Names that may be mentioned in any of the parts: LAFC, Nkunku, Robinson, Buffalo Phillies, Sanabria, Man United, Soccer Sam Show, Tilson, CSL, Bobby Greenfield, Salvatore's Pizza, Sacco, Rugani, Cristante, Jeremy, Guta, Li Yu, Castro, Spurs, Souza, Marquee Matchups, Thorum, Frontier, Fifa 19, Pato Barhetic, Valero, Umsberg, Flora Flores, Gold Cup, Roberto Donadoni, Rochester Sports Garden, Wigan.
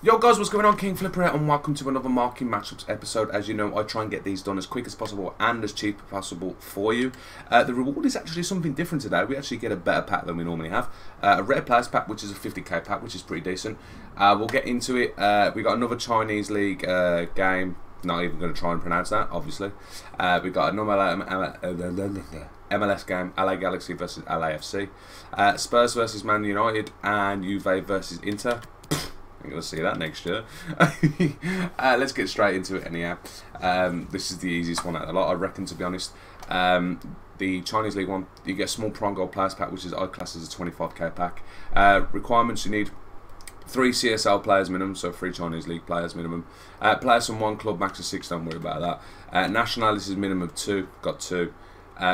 Yo guys, what's going on? King Flipper here, and welcome to another Marquee Matchups episode. As you know, I try and get these done as quick as possible and as cheap as possible for you. The reward is actually something different today. We actually get a better pack than we normally have. A rare players pack, which is a 50k pack, which is pretty decent. We'll get into it. We got another Chinese League game. Not even going to try and pronounce that, obviously. We got another MLS game, LA Galaxy versus LAFC. Spurs versus Man United, and Juve versus Inter. I'm going to see that next year. Let's get straight into it anyhow. This is the easiest one out of the lot, I reckon, to be honest. The Chinese League one, you get a small prime gold players pack, which is I class as a 25k pack. Requirements, you need 3 CSL players minimum, so 3 Chinese League players minimum. Players from 1 club, max of 6, don't worry about that. Nationalities minimum of 2, got 2.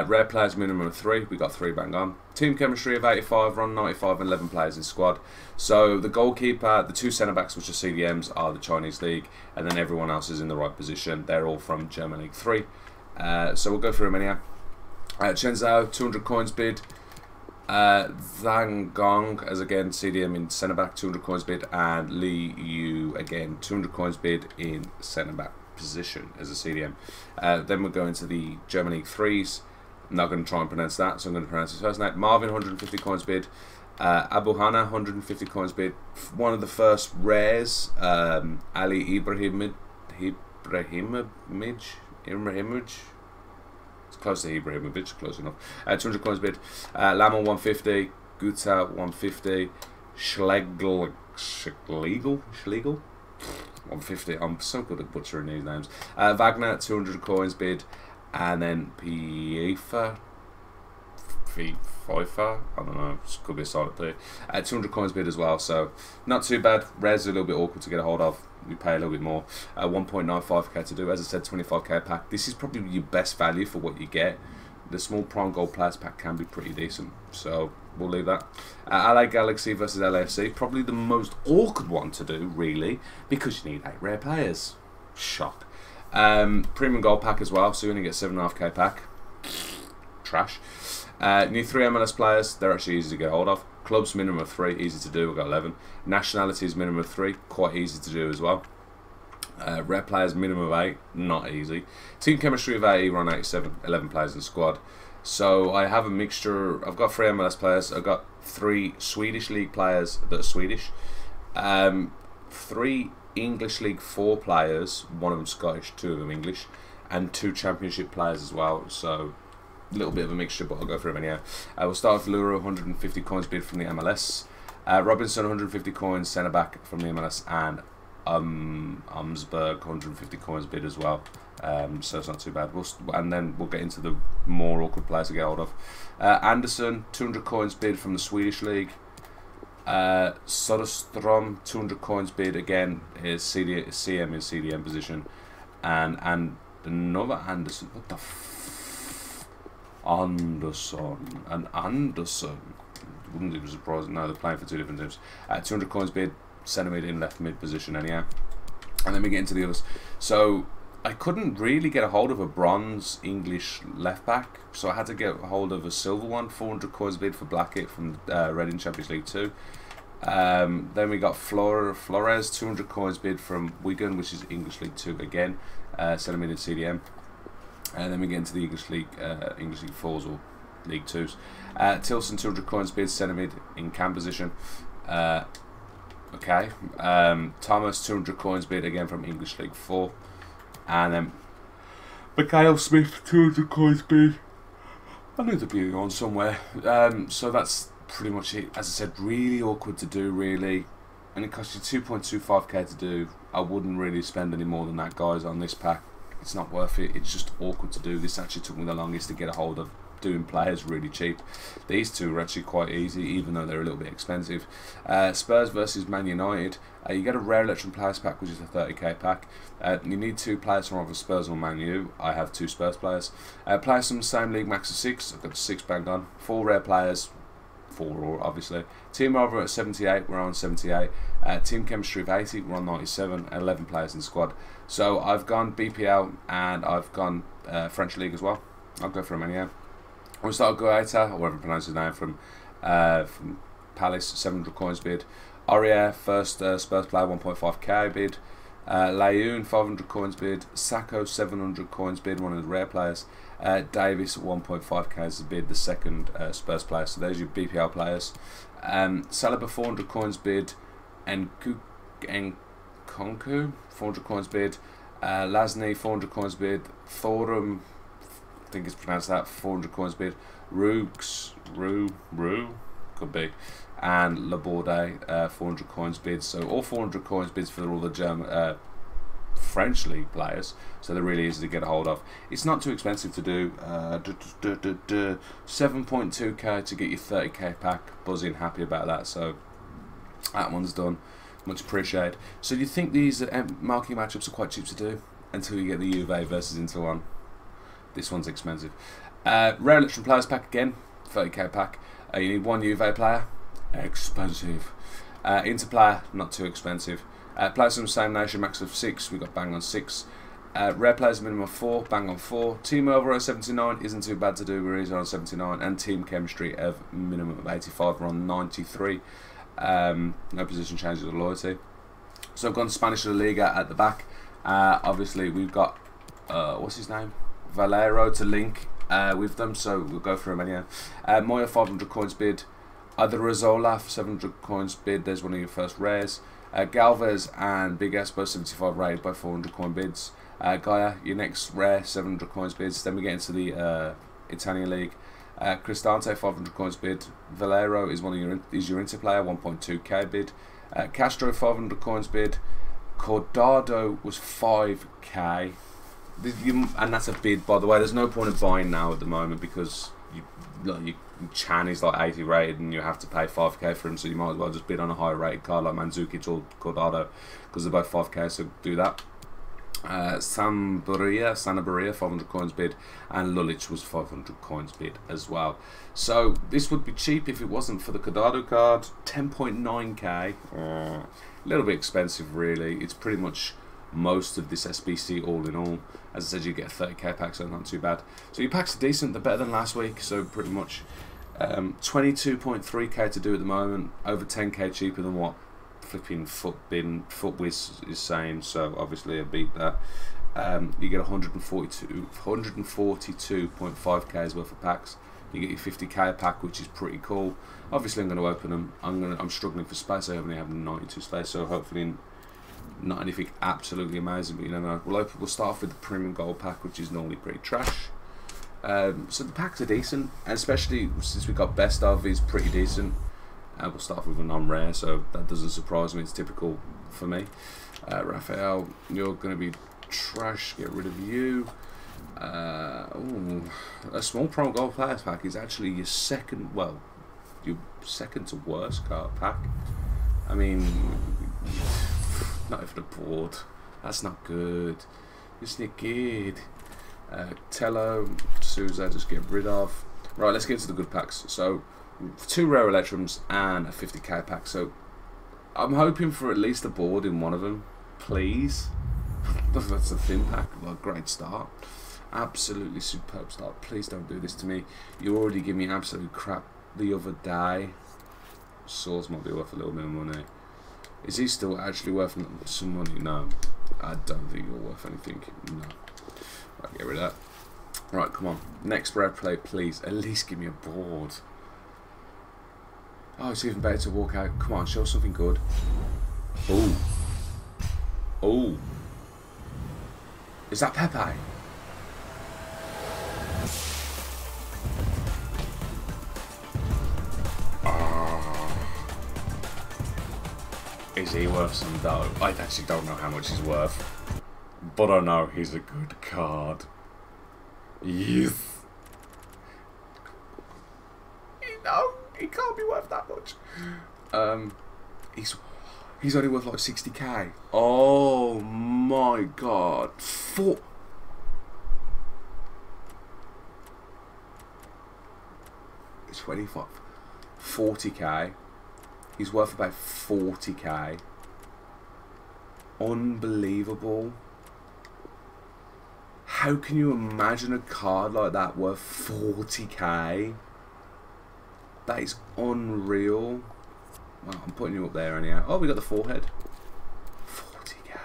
Rare players minimum of 3, we got 3 bang on. Team chemistry of 85, run 95, and 11 players in squad. So the goalkeeper, the 2 centre-backs, which are CDMs, are the Chinese League, and then everyone else is in the right position. They're all from German League 3. So we'll go through them anyhow. Chen Zhao, 200 coins bid. Zhang Gong, as again, CDM in centre-back, 200 coins bid. And Li Yu, again, 200 coins bid in centre-back position as a CDM. Then we'll go into the German League 3s. I'm not going to try and pronounce that, so I'm going to pronounce his first name. Marvin, 150 coins bid. Abu Hanna, 150 coins bid. One of the first rares, Ali Ibrahimovic. It's close to Ibrahimovic, close enough. 200 coins bid. Lamo, 150. Guta, 150. Schlegel? 150. I'm so good at butchering these names. Wagner, 200 coins bid. And then FIFA, I don't know, could be a solid play. 200 coins bid as well, so not too bad. Rares are a little bit awkward to get a hold of. We pay a little bit more. 1.95k to do. As I said, 25k pack. This is probably your best value for what you get. The small prime gold players pack can be pretty decent, so we'll leave that. LA Galaxy versus LAFC, probably the most awkward one to do, really, because you need 8 rare players. Shock. Premium gold pack as well, so you're going to get 7.5k pack. Trash. New 3 MLS players, they're actually easy to get hold of. Clubs, minimum of 3, easy to do, we've got 11. Nationalities, minimum of 3, quite easy to do as well. Rare players, minimum of 8, not easy. Team chemistry of 80, run 87, 11 players in squad. So I have a mixture, I've got 3 MLS players, I've got 3 Swedish League players that are Swedish. 3 English League 4 players, one of them Scottish, 2 of them English, and 2 Championship players as well, so a little bit of a mixture, but I'll go through them anyhow. We'll start with Luro, 150 coins bid from the MLS, Robinson, 150 coins, centre-back from the MLS, and Umsberg, 150 coins bid as well, so it's not too bad. And then we'll get into the more awkward players to get hold of. Anderson, 200 coins bid from the Swedish League. Soderstrom, 200 coins bid again. His CM is CDM position, and another Anderson. What the f? Anderson. Wouldn't even surprise. No, they're playing for 2 different teams. 200 coins bid, centre mid in left mid position anyhow. And then we get into the others. So I couldn't really get a hold of a bronze English left back, so I had to get a hold of a silver one. 400 coins bid for Blackett from Reading Champions League 2. Then we got Flora Flores, 200 coins bid from Wigan, which is English League 2 again, centimeter CDM. And then we get into the English League 4s or League 2s. Tilson, 200 coins bid, centimeter in cam position. Okay. Thomas, 200 coins bid again from English League 4. And then Mikhail Smith, 200 coins bid. I knew there'd be on somewhere. So that's pretty much it. As I said, really awkward to do, really. And it costs you 2.25k to do. I wouldn't really spend any more than that, guys, on this pack. It's not worth it. It's just awkward to do. This actually took me the longest to get a hold of. Doing players really cheap. These 2 are actually quite easy, even though they're a little bit expensive. Spurs versus Man United. You get a rare Electrum players pack, which is a 30k pack. You need 2 players from either Spurs or Man U. I have 2 Spurs players. Players from the same league, max of 6. I've got 6 banged on. 4 rare players. 4 all, obviously. Team over at 78, we're on 78. Team chemistry of 80, we're on 97. 11 players in squad. So I've gone BPL and I've gone French League as well. I'll go for him anyhow. We'll start with Guta, or whatever pronounce his name, from Palace, 700 coins bid. Aurier, first Spurs player, 1.5k bid. Li Yu, 500 coins bid. Sacco, 700 coins bid, one of the rare players. Davis, 1.5k is the bid, the second Spurs player. So those are your BPL players. Saliba, 400 coins bid. Nkunku, 400 coins bid. Lasny, 400 coins bid. Thorum, I think it's pronounced that, 400 coins bid. Rue, could be. And Laborde, 400 coins bid. So all 400 coins bids for all the German French league players, so they're really easy to get a hold of. It's not too expensive to do. 7.2k to get your 30k pack. Buzzing happy about that, so that one's done, much appreciated. So do you think these marquee matchups are quite cheap to do until you get the Juve versus Inter one? This one's expensive. Rare Electron players pack again, 30k pack. You need one Juve player, expensive. Inter player, not too expensive. Players from the same nation, max of 6, we got bang on 6. Rare players, minimum of 4, bang on 4. Team over at 79 isn't too bad to do, we're easy on 79. And team chemistry of minimum of 85, we're on 93. No position changes or loyalty. So I've gone Spanish La Liga at the back. Obviously, we've got, what's his name? Valero to link with them, so we'll go for him anyhow. Moya, 500 coins bid. Adrizola, 700 coins bid, there's one of your first rares. Galvez and Big Espo, 75 rated by 400 coin bids. Gaia, your next rare, 700 coins bids. Then we get into the Italian League. Cristante, 500 coins bid. Valero is one of your Inter player, 1.2k bid. Castro, 500 coins bid. Corrado was 5k, and that's a bid, by the way. There's no point in buying now at the moment because your Chan is like 80 rated and you have to pay 5k for him, so you might as well just bid on a higher rated card like Mandzukic or Corrado because they're both 5k, so do that. Sanabria, 500 coins bid, and Lulic was 500 coins bid as well. So this would be cheap if it wasn't for the Corrado card, 10.9k, a little bit expensive really. It's pretty much most of this SBC all in all. As I said, you get a 30k pack, so not too bad. So your packs are decent, they're better than last week, so pretty much 22.3k to do at the moment, over 10k cheaper than what flipping Footwiz is saying, so obviously I beat that. You get 142.5k's worth of packs. You get your 50k pack, which is pretty cool. Obviously I'm going to open them. I'm struggling for space. I only have 92 space, so hopefully in not anything absolutely amazing, but you never know. We'll start off with the premium gold pack, which is normally pretty trash. So the packs are decent, and especially since we got best of is pretty decent. We'll start off with a non-rare, so that doesn't surprise me. It's typical for me. Raphael, you're going to be trash. Get rid of you. A small prime gold players pack is actually your second, well, your second to worst card pack. I mean, not even a board. That's not good. It's not good. Tello, Souza, just get rid of. Right, let's get into the good packs. So, 2 rare Electrums and a 50k pack. So, I'm hoping for at least a board in one of them. Please. That's a thin pack. Well, great start. Absolutely superb start. Please don't do this to me. You already give me absolute crap the other day. Swords might be worth a little bit of money. Is he still actually worth some money? No. I don't think you're worth anything. No. Right, get rid of that. Right, come on. Next rare play, please. At least give me a board. Oh, it's even better to walk out. Come on, show something good. Oh. Oh. Is that Pepe? Is he worth some dough? I actually don't know how much he's worth, but I know he's a good card. Yes. No, he can't be worth that much. He's only worth like 60k. Oh my god! 40k. He's worth about 40k. Unbelievable. How can you imagine a card like that worth 40k? That is unreal. Well, I'm putting you up there anyhow. Oh, we got the forehead. 40k.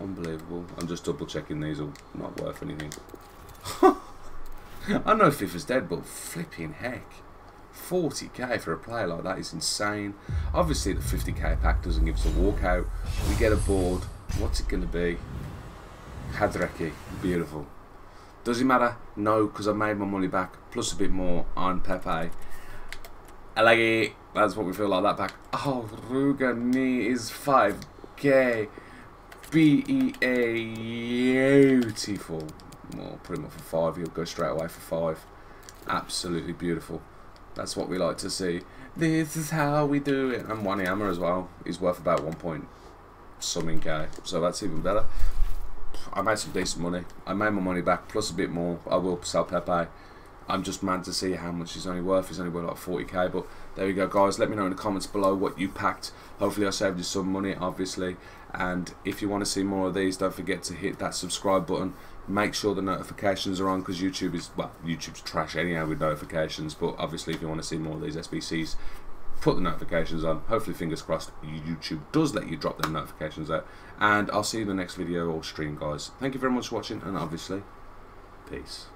Unbelievable. I'm just double checking these are not worth anything. I know FIFA's dead, but flipping heck. 40k for a player like that is insane. Obviously the 50k pack doesn't give us a walkout. We get a board. What's it going to be? Hadreki. Beautiful. Does it matter? No, because I made my money back. Plus a bit more on Pepe. I like it. That's what we feel like that back. Oh, Rugani is 5k. BEA. Beautiful. Well, put him up for 5. He'll go straight away for 5. Absolutely beautiful. That's what we like to see. This is how we do it. And Wani Hammer as well. He's worth about 1 point something k. So that's even better. I made some decent money. I made my money back plus a bit more. I will sell Pepe. I'm just mad to see how much he's only worth. He's only worth like 40k. But there you go, guys. Let me know in the comments below what you packed. Hopefully I saved you some money, obviously. And if you want to see more of these, don't forget to hit that subscribe button. Make sure the notifications are on, because YouTube is, well, YouTube's trash anyhow with notifications. But obviously if you want to see more of these SBCs, put the notifications on. Hopefully, fingers crossed, YouTube does let you drop their notifications out. And I'll see you in the next video or stream, guys. Thank you very much for watching, and obviously, peace.